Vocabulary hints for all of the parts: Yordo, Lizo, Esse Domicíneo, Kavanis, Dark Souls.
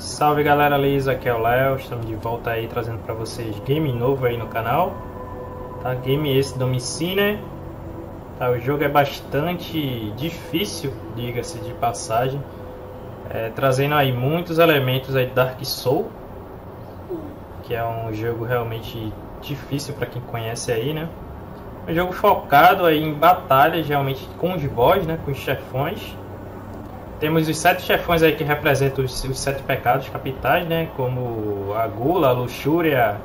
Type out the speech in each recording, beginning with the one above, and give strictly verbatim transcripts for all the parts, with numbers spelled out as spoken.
Salve galera, Liz, aqui é o Léo, estamos de volta aí trazendo para vocês game novo aí no canal, tá? Game Esse Domicíneo, tá? O jogo é bastante difícil, diga-se de passagem, é, trazendo aí muitos elementos aí de Dark Souls, que é um jogo realmente difícil para quem conhece aí, né? É um jogo focado aí em batalhas, realmente com os boss, né? Com os chefões. Temos os sete chefões aí que representam os, os sete pecados capitais, né? Como a gula, a luxúria,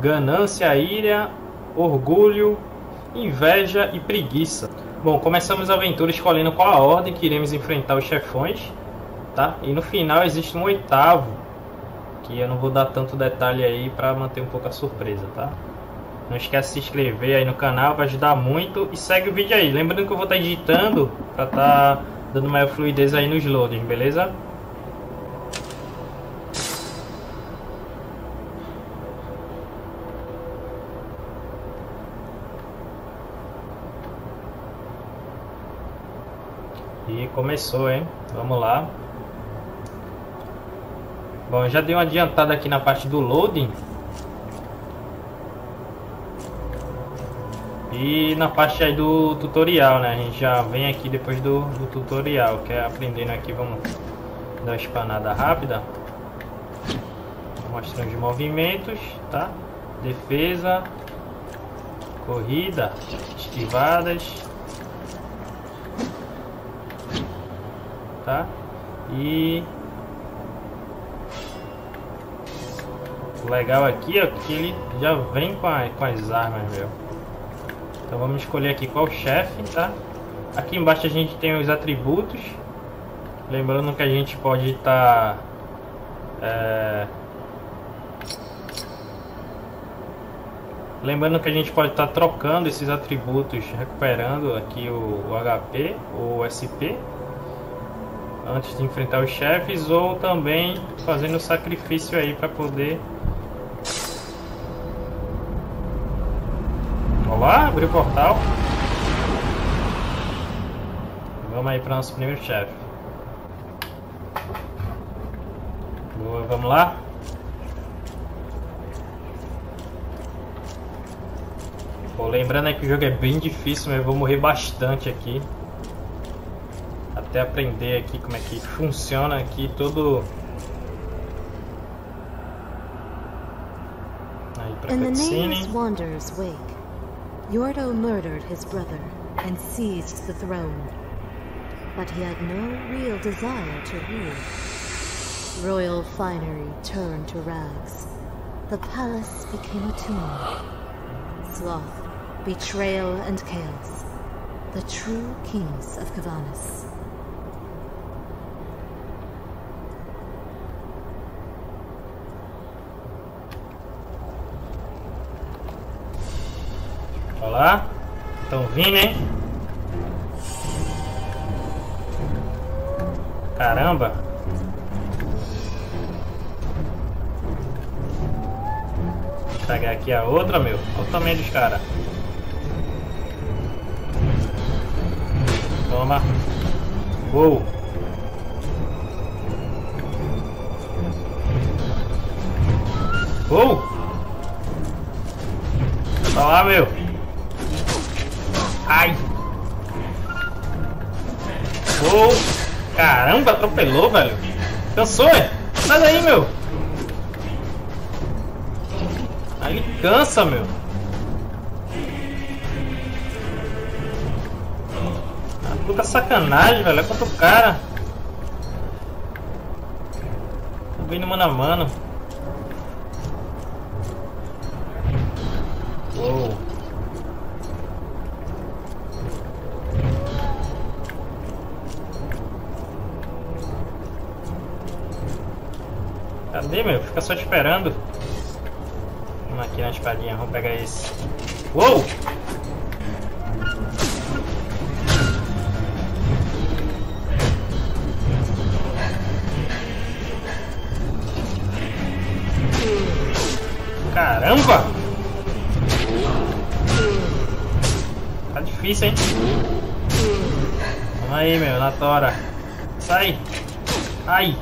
ganância, ira, orgulho, inveja e preguiça. Bom, começamos a aventura escolhendo qual a ordem que iremos enfrentar os chefões, tá? E no final existe um oitavo, que eu não vou dar tanto detalhe aí para manter um pouco a surpresa, tá? Não esquece de se inscrever aí no canal, vai ajudar muito, e segue o vídeo aí. Lembrando que eu vou estar editando para estar... dando maior fluidez aí nos loadings, beleza? E começou, hein? Vamos lá. Bom, eu já dei uma adiantada aqui na parte do loading. E na parte aí do tutorial, né? A gente já vem aqui depois do, do tutorial, que é aprendendo aqui. Vamos dar uma espanada rápida, mostrando os movimentos, tá? Defesa, corrida, esquivadas, tá? E o legal aqui é que ele já vem com, a, com as armas, meu. Então vamos escolher aqui qual chefe, tá? Aqui embaixo a gente tem os atributos. Lembrando que a gente pode estar... Tá, é... Lembrando que a gente pode estar tá trocando esses atributos, recuperando aqui o, o H P ou o S P. Antes de enfrentar os chefes, ou também fazendo sacrifício aí para poder... Olá, abriu o portal. Vamos aí para o nosso primeiro chefe. Boa, vamos lá. Bom, lembrando aí que o jogo é bem difícil, mas eu vou morrer bastante aqui. Até aprender aqui como é que funciona aqui todo... Aí para cutscene. Yordo murdered his brother and seized the throne, but he had no real desire to rule. Royal finery turned to rags. The palace became a tomb. Sloth, betrayal, and chaos. The true kings of Kavanis. Olá, estão vindo, hein? Caramba! Vou pegar aqui a outra, meu. Olha o tamanho dos caras. Toma! Uou! Uou! Olha lá, meu! Ai! Oh, caramba, atropelou, velho! Cansou, é? Sai daí, meu! Aí cansa, meu! Ah, puta sacanagem, velho! É contra o cara! Tô vindo mano a mano! Uou! Cadê, meu? Fica só esperando. Vamos aqui na espadinha, vamos pegar esse. Uou! Caramba! Tá difícil, hein? Vamos aí, meu, na tora. Sai! Ai!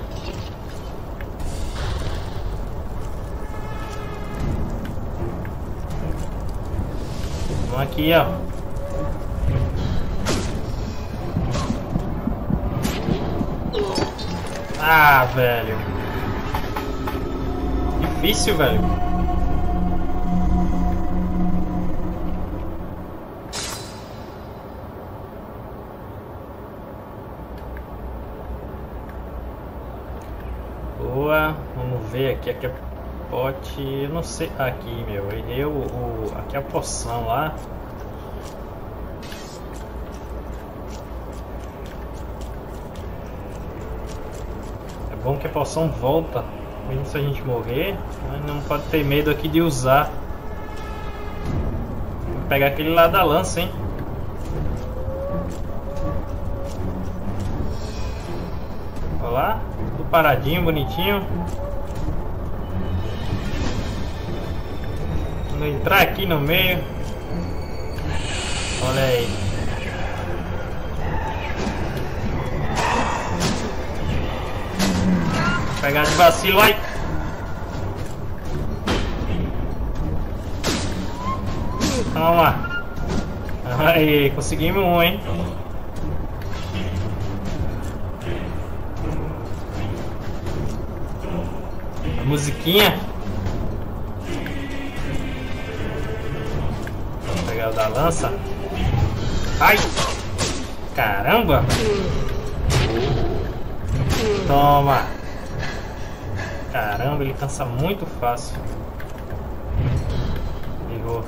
Vamos aqui, ó. Ah, velho. Difícil, velho. Boa. Vamos ver aqui. Aqui é pote. Eu não sei. Aqui, meu. Errei o, o. Aqui é a poção lá. Bom que a poção volta, mesmo se a gente morrer, mas não pode ter medo aqui de usar. Vou pegar aquele lá da lança, hein? Olha lá, tudo paradinho, bonitinho. Vou entrar aqui no meio. Olha aí. Pegar de vacilo, ai! Toma! Aí, conseguimos um, hein? A musiquinha. Vamos pegar o da lança. Ai! Caramba! Toma! Caramba, ele cansa muito fácil. Errou.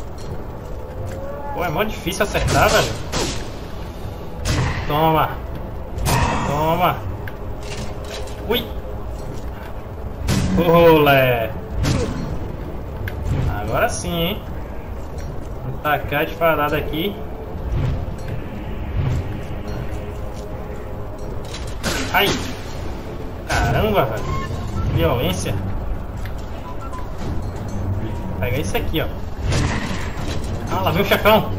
Pô, é mó difícil acertar, velho. Toma. Toma. Ui. Olé. Agora sim, hein. Vou tacar a disparada aqui. Ai. Caramba, velho. Violência. Pega isso aqui, ó. Ah, lá vem o chefão.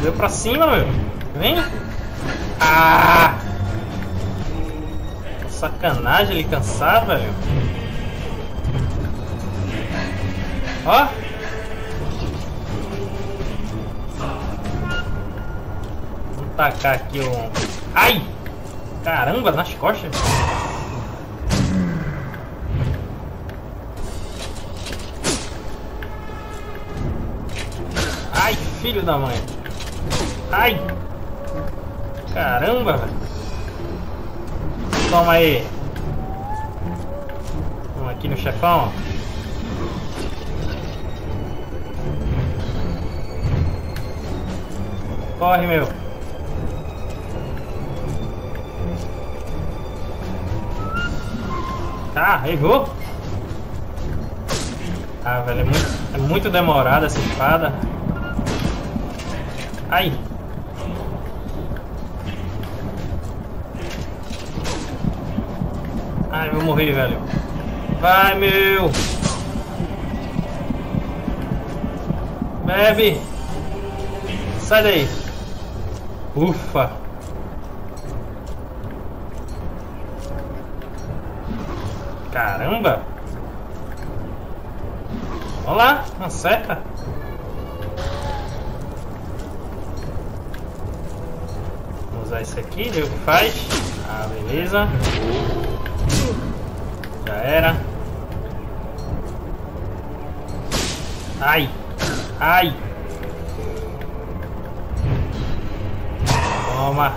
Deu pra cima, meu. Vem. Ah! Sacanagem ele cansar, velho. Ó. Vou tacar aqui um. Ai! Caramba, nas costas. Filho da mãe. Ai. Caramba, velho. Toma aí. Vamos aqui no chefão. Corre, meu. Tá, errou. Ah, velho, é muito, é muito demorada essa espada. Ai! Ai, vou morrer, velho! Vai, meu! Bebe! Sai daí! Ufa! Caramba! Vamos lá! Acerta! Usar isso aqui, ver o que faz. Ah, beleza. Já era. Ai, ai. Toma.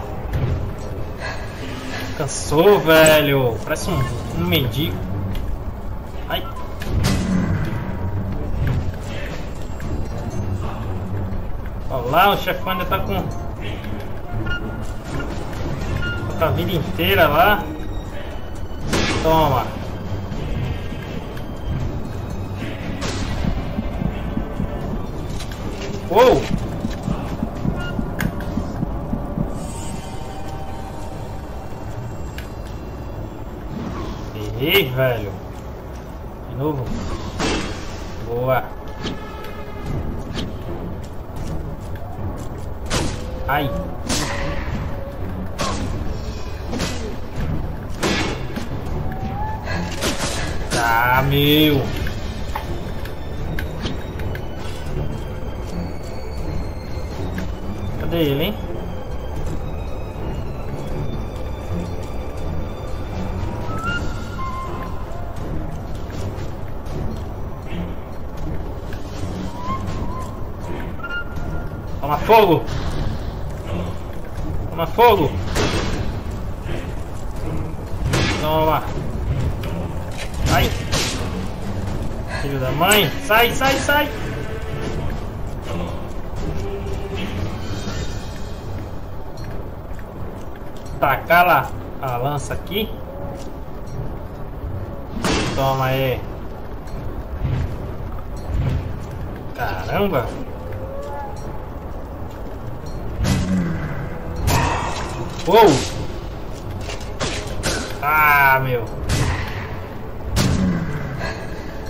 Cansou, velho. Parece um, um mendigo. Ai. Olha lá, o chefão ainda tá com... a vida inteira lá. Toma. Uou. Errei, velho. De novo. Boa. Ai. Ah, meu! Cadê ele, hein? Toma fogo! Toma fogo! Toma! Sai! Filho da mãe! Sai, sai, sai! Tacar lá a lança aqui. Toma aí! Caramba! Uou! Ah, meu!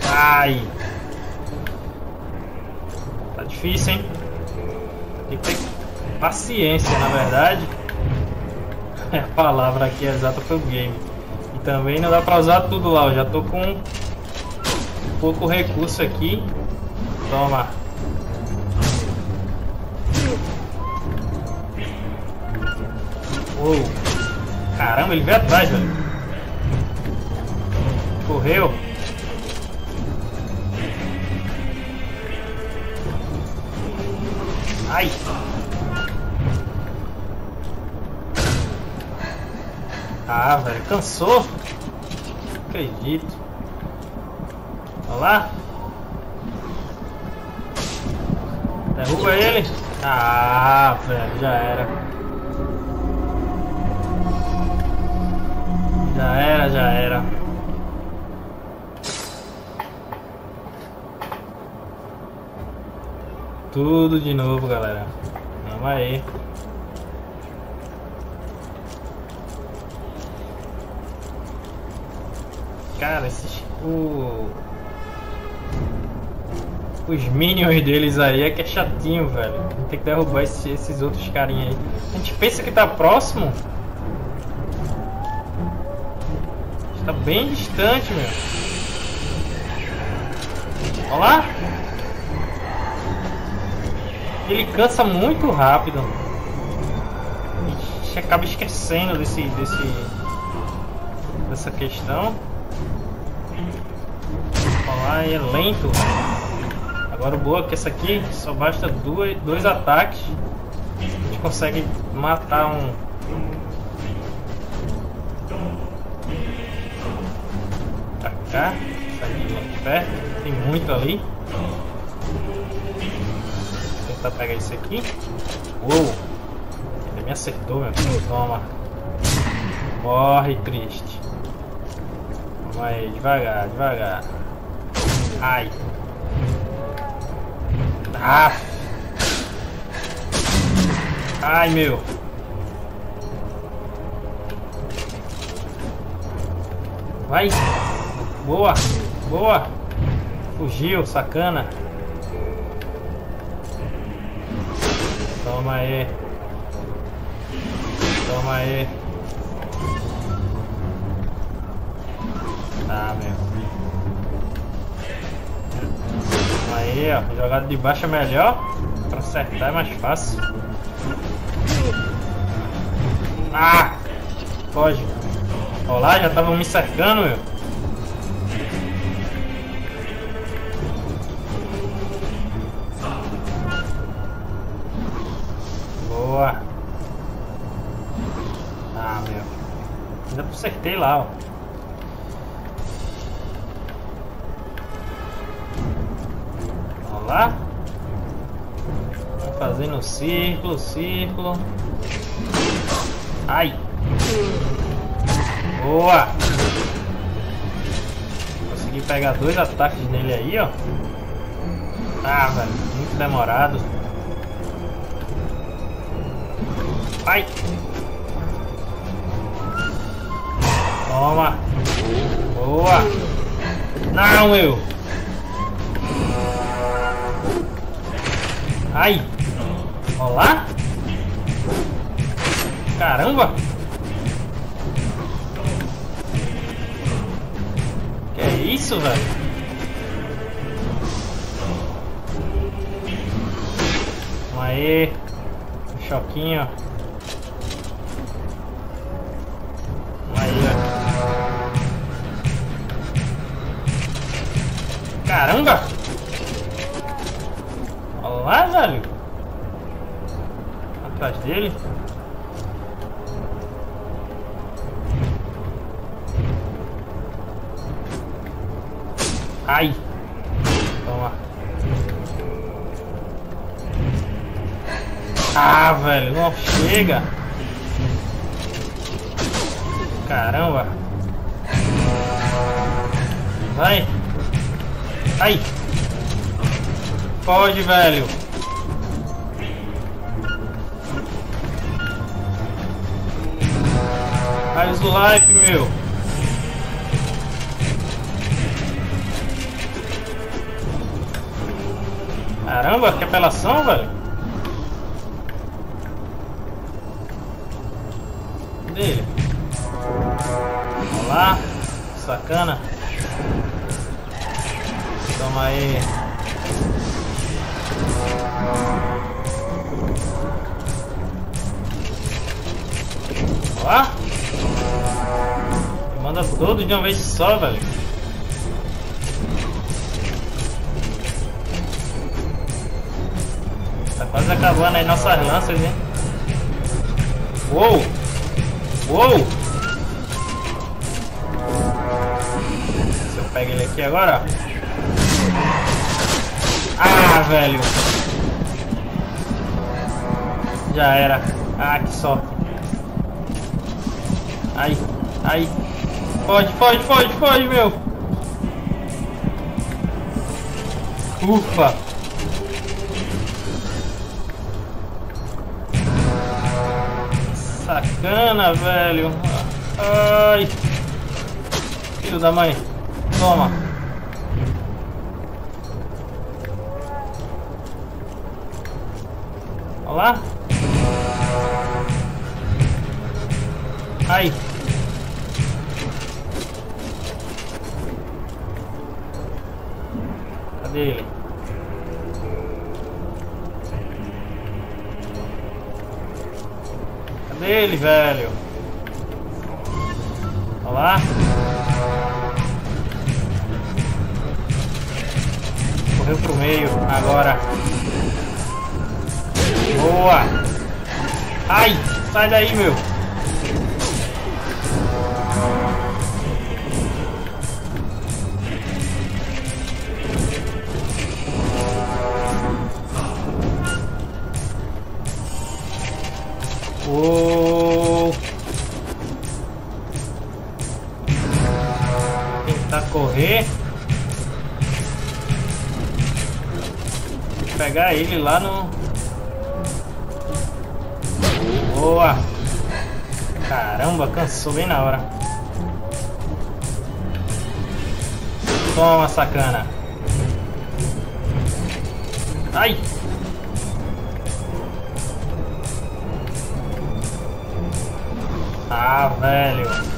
Ai! Tá difícil, hein? Tem que ter paciência, na verdade. A palavra aqui é exata pro game. E também não dá pra usar tudo lá. Eu já tô com pouco recurso aqui. Toma! Uou. Caramba, ele veio atrás, velho. Correu. Ai. Ah, velho, cansou. Não acredito. Olha lá. Derruba ele. Ah, velho, já era. Já era, já era. Tudo de novo, galera. Vamos aí. Cara, esses... O... Os minions deles aí é que é chatinho, velho. Tem que derrubar esses, esses outros carinha aí. A gente pensa que tá próximo... Tá bem distante, meu. Olha lá. Ele cansa muito rápido. A gente acaba esquecendo desse, desse, dessa questão. Olha lá, é lento. Agora o boa é que essa aqui só basta dois, dois ataques. A gente consegue matar um... Tá, perto, tem muito ali. Vou tentar pegar isso aqui. Uou! Ele me acertou, meu. Toma. Morre, triste. Vamos aí, devagar, devagar. Ai. Ah. Ai, meu. Vai. Boa, boa. Fugiu, sacana. Toma aí. Toma aí. Tá, meu. Toma aí, ó. Jogado de baixo é melhor. Pra acertar é mais fácil. Ah! Foge. Olha lá, já estavam me cercando, meu. Boa. Ah, meu. Ainda acertei lá, ó. Olha lá. Vai fazendo um círculo, círculo. Ai. Boa. Consegui pegar dois ataques nele aí, ó. Ah, velho. Muito demorado. Ai! Toma! Boa! Não, eu! Ai! Olha lá! Caramba! Que é isso, velho? Aê! choquinho. Aí, ó. Caramba! Olha lá, velho. Atrás dele. Ai! Vamos lá. Ah, velho, não chega! Caramba! Vai! Ai! Pode, velho! Faz o life, meu! Caramba, que apelação, velho. Cadê ele? Vamos lá. Sacana. Toma aí. Vamos lá. Manda todo de uma vez só, velho. Tá quase acabando aí nossas lanças, hein? Uou! Uou! Se eu pego ele aqui agora. Ah, velho! Já era. Ah, que sorte. Aí, aí. Foge, foge, foge, foge, meu! Ufa! Sacana, velho. Ai, filho da mãe. Toma. Olha lá. Ai. Cadê ele? Ele, velho. Olha lá. Correu pro meio. Agora. Boa. Ai, sai daí, meu. Boa. Correr, pegar ele lá no. Boa! Caramba, cansou bem na hora. Toma, sacana. Ai! Ah, velho.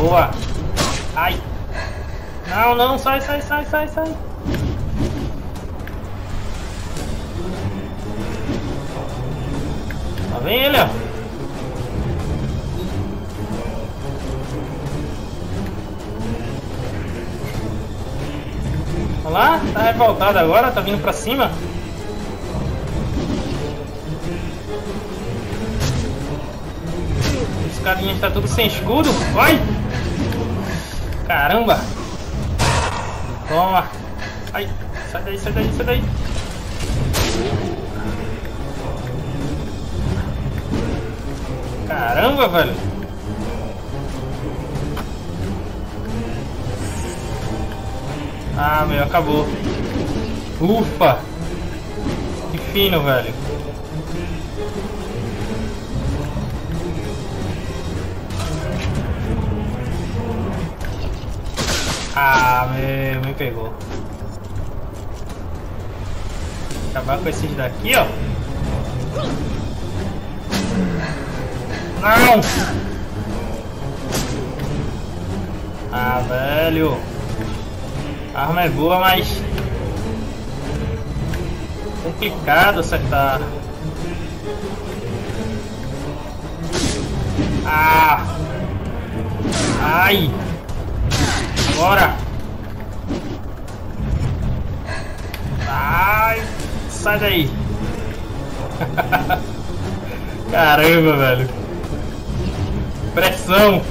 Boa! Ai! Não, não, sai, sai, sai, sai, sai! Tá vem ele, ó! Olha lá, tá revoltado agora, tá vindo pra cima! Os carinhas tá tudo sem escudo! Vai! Caramba! Toma! Ai! Sai daí, sai daí, sai daí! Caramba, velho! Ah, meu, acabou! Ufa! Que fino, velho! Ah, meu, me pegou. Acabar com esses daqui, ó. Não! Ah, velho. A arma é boa, mas... complicado acertar. Ah! Ai! Bora! Ai! Sai daí! Caramba, velho! Pressão!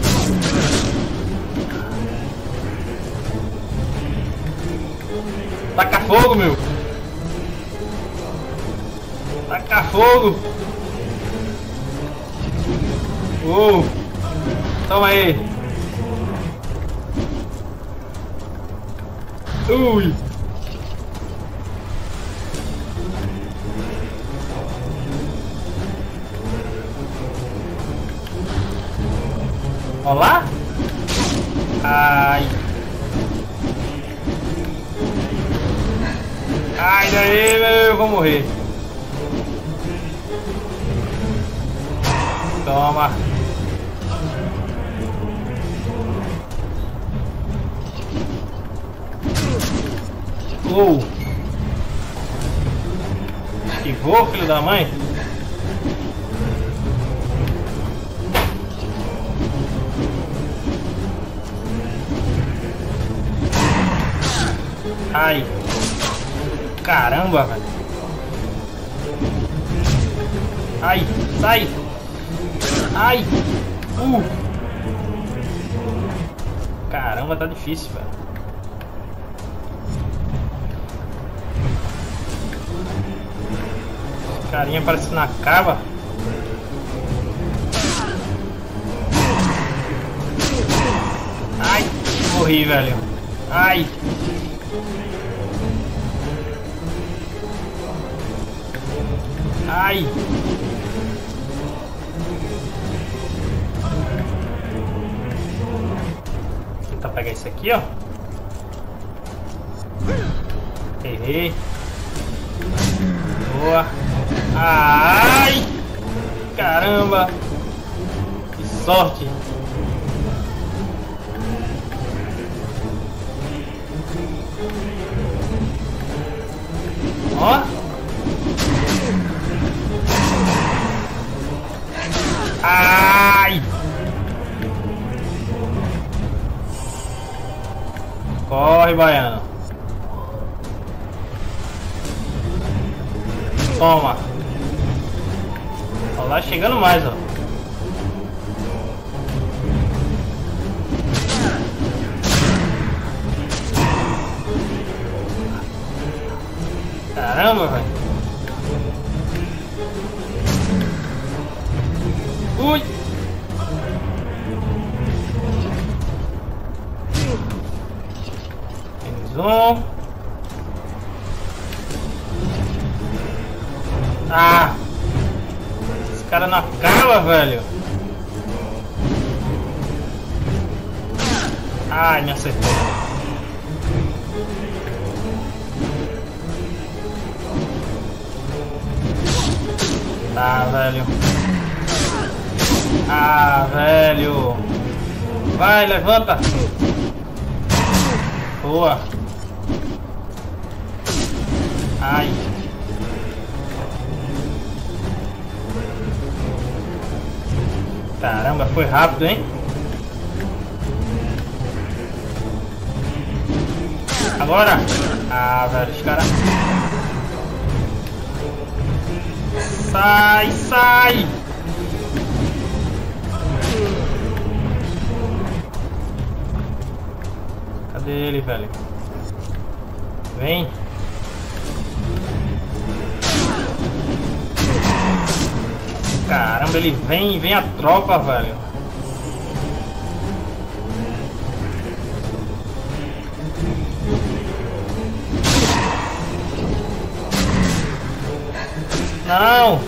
Taca fogo, meu! Taca fogo! Uou! Toma aí! Ui! Olá? Ai! Ai, daí, meu, eu vou morrer! Toma! Uou! Que vou, filho da mãe! Ai! Caramba, velho! Ai! Sai! Ai! Uh! Caramba, tá difícil, velho! Carinha parece na cava. Ai! Morri, velho! Ai! Ai! Vou tentar pegar isso aqui, ó. Errei. Boa. Ai! Caramba! Que sorte! Ó! Ai! Corre, baiano! Toma! Olha lá, chegando mais, ó. Caramba, velho! Ui! Menos um. Ah! Esse cara na cala, velho! Ai, me acertou! Ah, velho! Ah, velho! Vai, levanta! Boa! Ai! Caramba, foi rápido, hein? Agora! Ah, velho, os caras... Sai, sai! Cadê ele, velho? Vem! Caramba, ele vem, vem a tropa, velho. Não!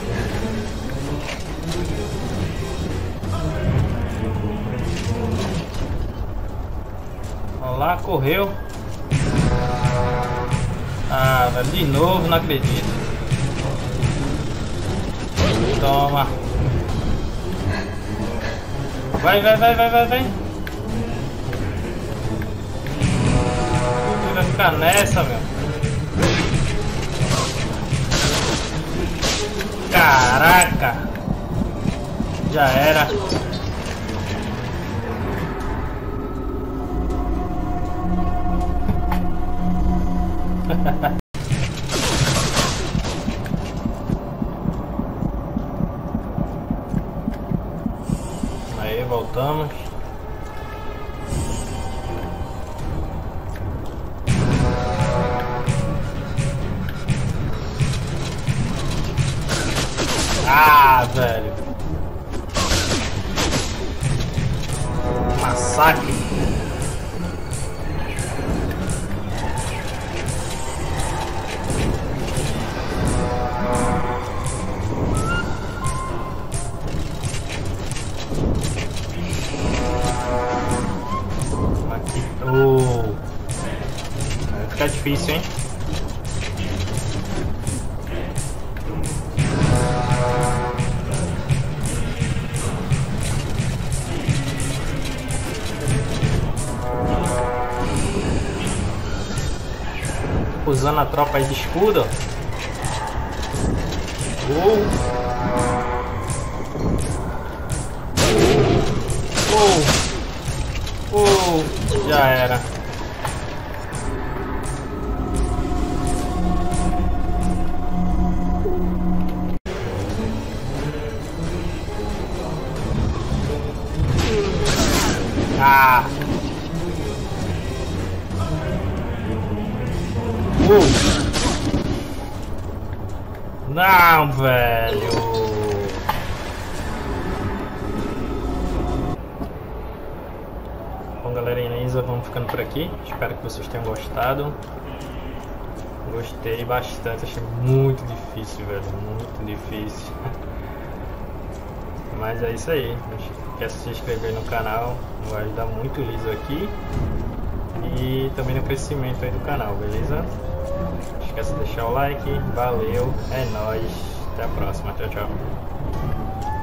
Olha lá, correu. Ah, velho, de novo, não acredito. Toma. Vai, vai, vai, vai, vai, vai. vai ficar nessa, meu. Caraca! Já era. Aí, voltamos. Ah, velho. Massacre. Aqui. Oh. Vai ficar difícil, hein? Usando a tropa aí de escudo. Uou. Uou. Uou. Já era. Ah. Não, velho. Bom, galera, Inêsa, vamos ficando por aqui. Espero que vocês tenham gostado. Gostei bastante. Achei muito difícil, velho. Muito difícil. Mas é isso aí. Não esquece de se inscrever no canal. Vai ajudar muito o Liso aqui. E também no crescimento aí do canal, beleza? Não esquece de deixar o like, valeu, é nóis, até a próxima, tchau, tchau.